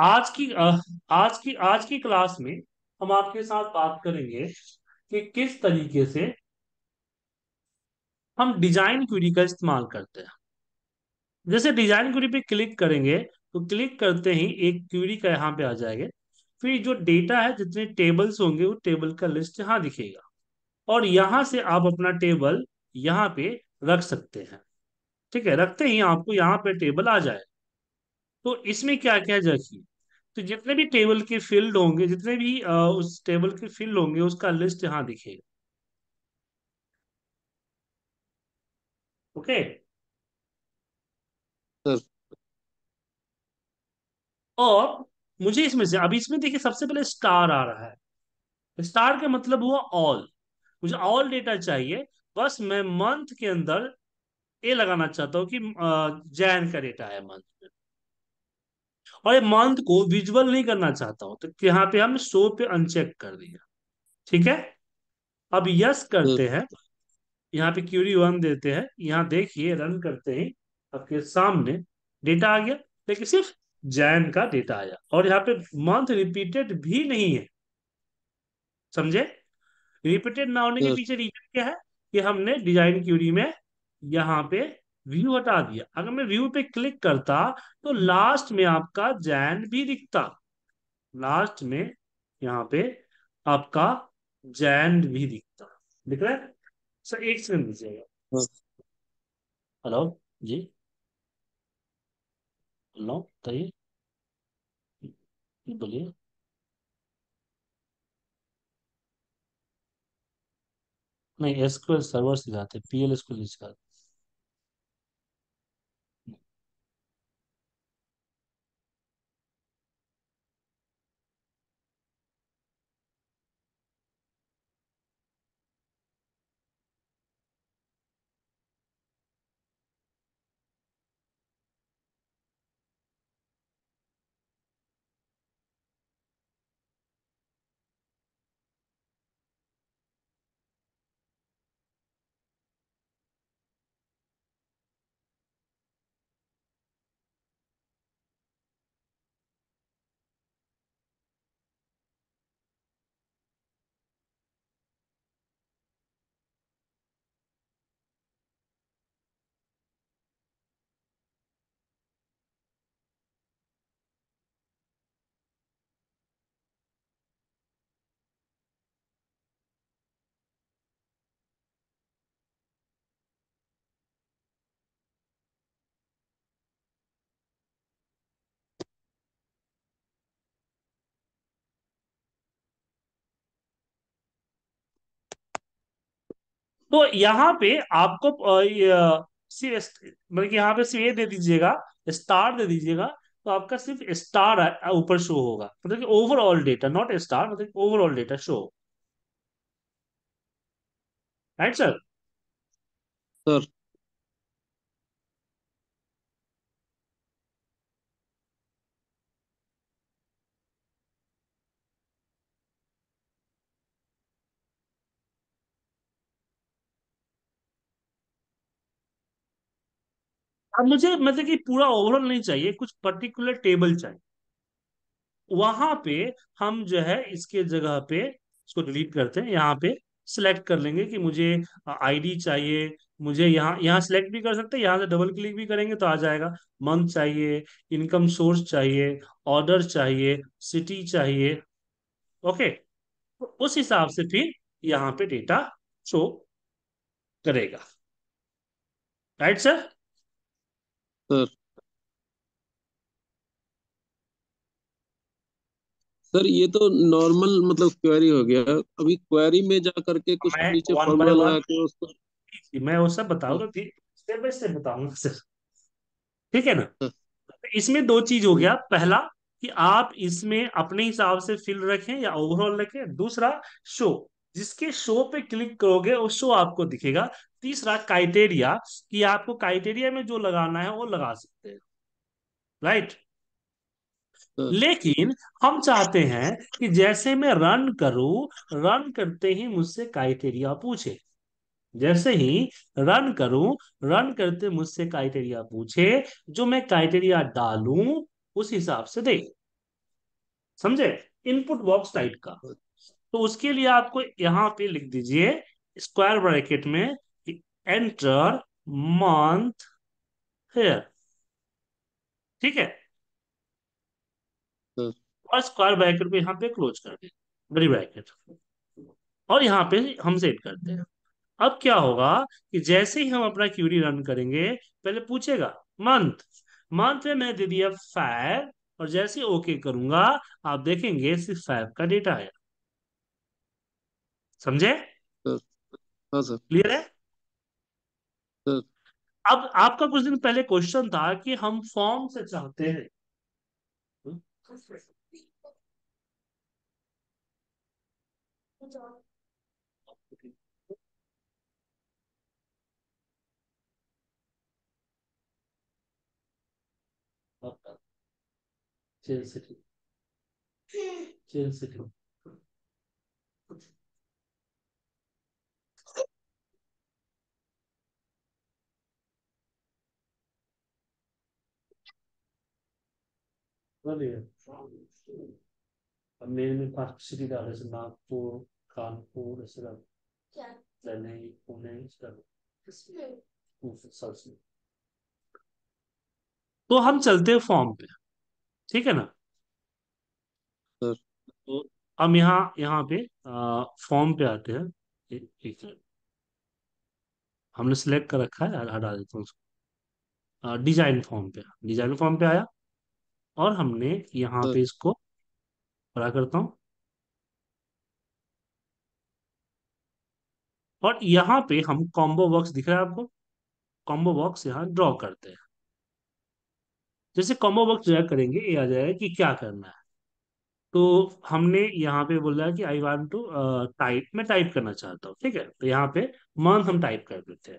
आज की क्लास में हम आपके साथ बात करेंगे कि किस तरीके से हम डिजाइन क्वेरी का इस्तेमाल करते हैं। जैसे डिजाइन क्वेरी पे क्लिक करेंगे तो क्लिक करते ही एक क्वेरी का यहाँ पे आ जाएगा, फिर जो डेटा है जितने टेबल्स होंगे वो टेबल का लिस्ट यहाँ दिखेगा और यहाँ से आप अपना टेबल यहाँ पे रख सकते हैं। ठीक है, रखते ही आपको यहाँ पे टेबल आ जाए। तो इसमें क्या क्या रखिए, तो जितने भी टेबल के फील्ड होंगे, जितने भी उस टेबल के फील्ड होंगे उसका लिस्ट यहाँ दिखेगा। Okay sir. और मुझे इसमें से अभी इसमें देखिए सबसे पहले स्टार आ रहा है। स्टार का मतलब हुआ ऑल। मुझे ऑल डेटा चाहिए, बस मैं मंथ के अंदर ये लगाना चाहता हूँ कि जैन का डेटा है मंथ में, और ये मंथ को विजुअल नहीं करना चाहता हूँ, तो यहाँ पे हम शो पे अनचेक कर दिया। ठीक है, अब यस करते हैं, यहाँ पे क्यूरी वन देते हैं। यहाँ देखिए रन करते ही आपके सामने डेटा आ गया, लेकिन सिर्फ जैन का डेटा आया और यहाँ पे मंथ रिपीटेड भी नहीं है। समझे, रिपीटेड ना होने के पीछे रीजन क्या है कि हमने डिजाइन क्यूरी में यहाँ पे व्यू हटा दिया। अगर मैं व्यू पे क्लिक करता तो लास्ट में आपका जैन भी दिखता, लास्ट में यहाँ पे आपका जैन भी दिखता। दिख रहा है सर, एक सेकंड दीजिएगा। हेलो जी, हेलो बताइए, बोलिए। नहीं, एसक्यूएल सर्वर सिखाते, पीएल एसक्यूएल सिखाते। तो यहाँ पे आपको मतलब कि यहाँ पे सिर्फ ये दे दीजिएगा, स्टार दे दीजिएगा, तो आपका सिर्फ स्टार ऊपर शो होगा, मतलब कि ओवरऑल डेटा, नॉट स्टार, मतलब overall data show. Right sir. Sir अब मुझे मतलब कि पूरा ओवरऑल नहीं चाहिए, कुछ पर्टिकुलर टेबल चाहिए। वहां पे हम जो है इसके जगह पे इसको डिलीट करते हैं, यहाँ पे सिलेक्ट कर लेंगे कि मुझे आईडी चाहिए। मुझे यहाँ सिलेक्ट भी कर सकते हैं, यहाँ से डबल क्लिक भी करेंगे तो आ जाएगा। मंथ चाहिए, इनकम सोर्स चाहिए, ऑर्डर चाहिए, सिटी चाहिए। ओके, तो उस हिसाब से फिर यहाँ पे डेटा शो करेगा। Right sir. सर ये तो नॉर्मल मतलब क्वेरी हो गया। अभी क्वेरी में जा करके कुछ नीचे फॉर्मूला लगा के उसको मैं वो सब बताऊंगा, स्टेप बाय स्टेप बताऊंगा सर। ठीक है ना। इसमें दो चीज हो गया, पहला कि आप इसमें अपने हिसाब से फील्ड रखें या ओवरऑल रखें, दूसरा शो, जिसके शो पे क्लिक करोगे वो शो आपको दिखेगा, तीसरा क्राइटेरिया कि आपको क्राइटेरिया में जो लगाना है वो लगा सकते हैं। राइट। लेकिन हम चाहते हैं कि जैसे मैं रन करूं, रन करते ही मुझसे क्राइटेरिया पूछे, जैसे ही रन करूं, रन करते मुझसे क्राइटेरिया पूछे, जो मैं क्राइटेरिया डालूं उस हिसाब से दे। समझे, इनपुट बॉक्स टाइप का। तो उसके लिए आपको यहाँ पे लिख दीजिए स्क्वायर ब्रैकेट में एंटर मंथ हेयर, ठीक है, और स्क्वायर ब्रैकेट को यहाँ पे क्लोज कर दें बड़ी ब्रैकेट, और यहाँ पे हम सेट करते हैं। अब क्या होगा कि जैसे ही हम अपना क्यूरी रन करेंगे पहले पूछेगा मंथ, मंथ में मैंने दे दिया 5 और जैसे ओके करूंगा आप देखेंगे सिर्फ 5 का डेटा आया। समझे? क्लियर है? अब आपका कुछ दिन पहले क्वेश्चन था कि हम फॉर्म से चाहते हैं चेंज सिटी में फास्ट सिटी डाले से नागपुर, कानपुर, चेन्नई, पुणे। तो हम चलते हैं फॉर्म पे, ठीक है ना। तो हम यहाँ पे फॉर्म पे आते हैं। एक हमने सिलेक्ट कर रखा है, हटा देता हूँ उसको। डिजाइन फॉर्म पे आया और हमने यहाँ पे इसको बड़ा करता हूँ और यहाँ पे हम कॉम्बो बॉक्स दिख रहा है आपको, कॉम्बो बॉक्स यहाँ ड्रॉ करते हैं। जैसे कॉम्बो बॉक्स ड्रॉ करेंगे ये आ जाएगा कि क्या करना है। तो हमने यहाँ पे बोला कि आई वांट टू टाइप, मैं टाइप करना चाहता हूँ, ठीक है। तो यहाँ पे मंथ हम टाइप कर देते हैं,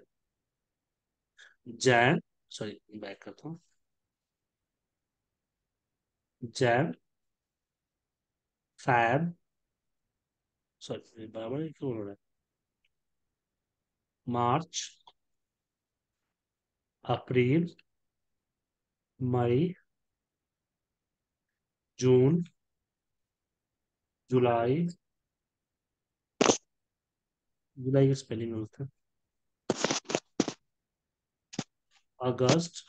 मार्च, अप्रैल, मई, जून, जुलाई की स्पेलिंग होता है, अगस्त,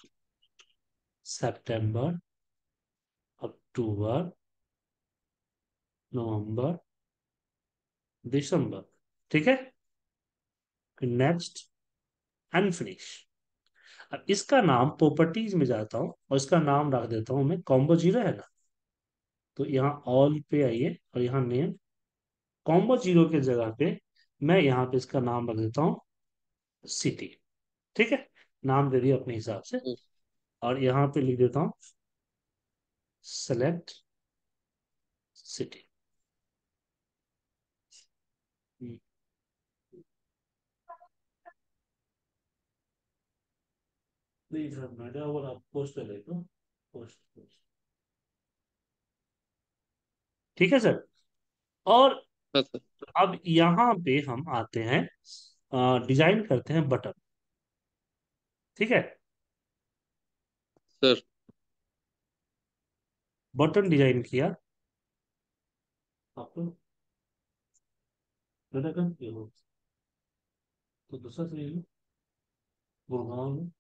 सितंबर, अक्टूबर, नवंबर, दिसंबर, ठीक है। Next and finish. अब इसका नाम प्रॉपर्टीज में जाता हूं और इसका नाम रख देता हूं मैं कॉम्बो 0 है ना। तो यहाँ ऑल पे आइए और यहाँ नेम, कॉम्बो 0 के जगह पे मैं यहाँ पे इसका नाम रख देता हूँ सिटी, ठीक है। नाम दे दिया अपने हिसाब से और यहाँ पे लिख देता हूँ सेलेक्ट सिटी। और आप पोस्ट कर लेते हो, पोस्ट, ठीक है सर। और अब यहाँ पे हम आते हैं, डिजाइन करते हैं बटन, ठीक है सर। बटन डिजाइन किया आपको हो तो दूसरा गुड़गांव में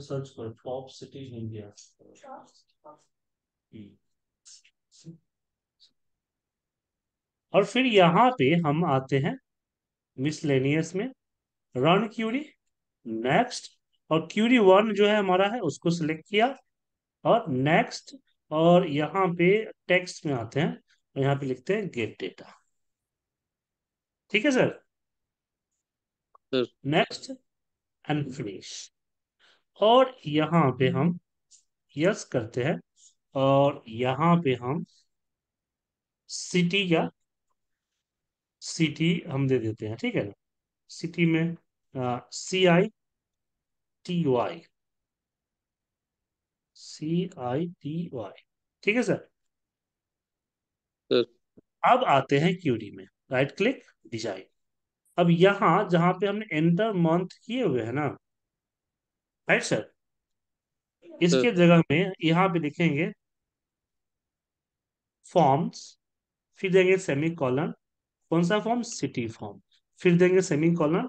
सर्च कर टॉप सिटीज इंडिया, और फिर यहाँ पे हम आते हैं मिसलेनियस में, रन क्यूरी, नेक्स्ट, और क्यूरी 1 जो है हमारा है उसको सिलेक्ट किया और नेक्स्ट, और यहाँ पे टेक्स्ट में आते हैं और यहाँ पे लिखते हैं गेट डेटा, ठीक है सर। नेक्स्ट एंड फिनिश, और यहाँ पे हम यस करते हैं और यहाँ पे हम सिटी हम दे देते हैं, ठीक है ना। सिटी में CITY, ठीक है सर। अब आते हैं क्यूरी में, राइट क्लिक डिजाइन। अब यहाँ जहाँ पे हमने एंटर मंथ किए हुए है ना, राइट सर, इसके जगह में यहाँ पे लिखेंगे फॉर्म्स, फिर देंगे सेमी कॉलन, कौन सा फॉर्म, सिटी फॉर्म, फिर देंगे सेमी कॉलन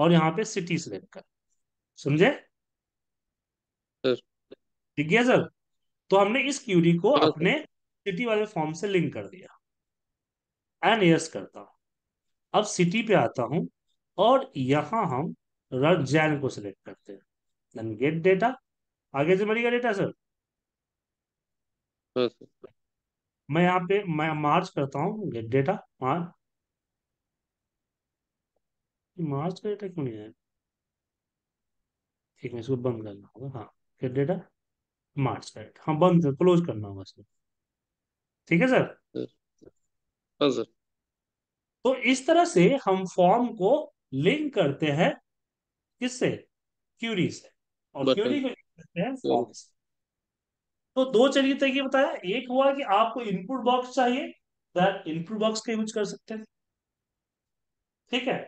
और यहाँ पे सिटी सिलेक्ट कर, समझे ठीक है सर। तो हमने इस क्यूरी को अपने सिटी वाले फॉर्म से लिंक कर दिया, एंड यस करता हूँ। अब सिटी पे आता हूँ और यहाँ हम रन जैन को सिलेक्ट करते हैं, देन गेट डेटा, आगे से बढ़ेगा डेटा सर। मैं यहाँ पे मैं मार्च करता हूँ गेट डेटा, मार्च का डेटा क्यों नहीं है, ठीक है इसको बंद करना होगा, हाँ गेट डेटा मार्च का डेटा, हाँ बंद क्लोज करना होगा इसको, ठीक है सर। सर तो इस तरह से हम फॉर्म को लिंक करते हैं किससे, क्यूरी से, और क्यूरी को लिंक करते हैं फॉर्म से। तो दो चलिए तरीके बताया, एक हुआ कि आपको इनपुट बॉक्स चाहिए तो आप इनपुट बॉक्स का यूज कर सकते हैं, ठीक है,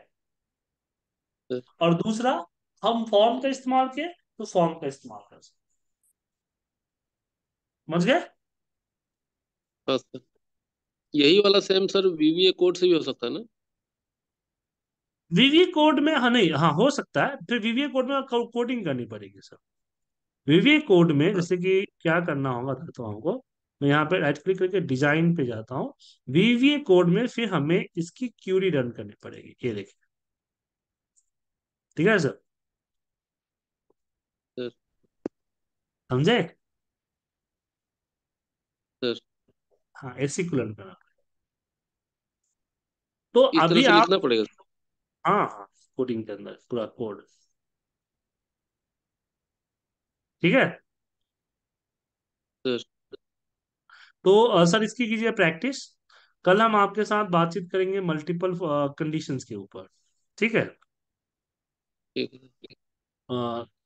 और दूसरा हम फॉर्म का इस्तेमाल किए तो फॉर्म का इस्तेमाल कर सकते, समझ गए। यही वाला सेम सर वीवीए कोड से भी हो सकता है ना, वीवीए कोड में हाँ नहीं हाँ हो सकता है, फिर वीवीए कोड में कोडिंग करनी पड़ेगी सर। वीवीए कोड में जैसे कि क्या करना होगा तो हमको, मैं यहाँ पे राइट क्लिक करके डिजाइन पे जाता हूँ, वीवीए कोड में फिर हमें इसकी क्यूरी रन करनी पड़ेगी, ये देखिए ठीक है सर, समझे हाँ ऐसी कुलन करना। तो अभी आप लिखना पड़ेगा हाँ हाँ कोडिंग के अंदर पूरा कोड, ठीक है सर। तो सर इसकी कीजिए प्रैक्टिस, कल हम आपके साथ बातचीत करेंगे मल्टीपल कंडीशंस के ऊपर, ठीक है।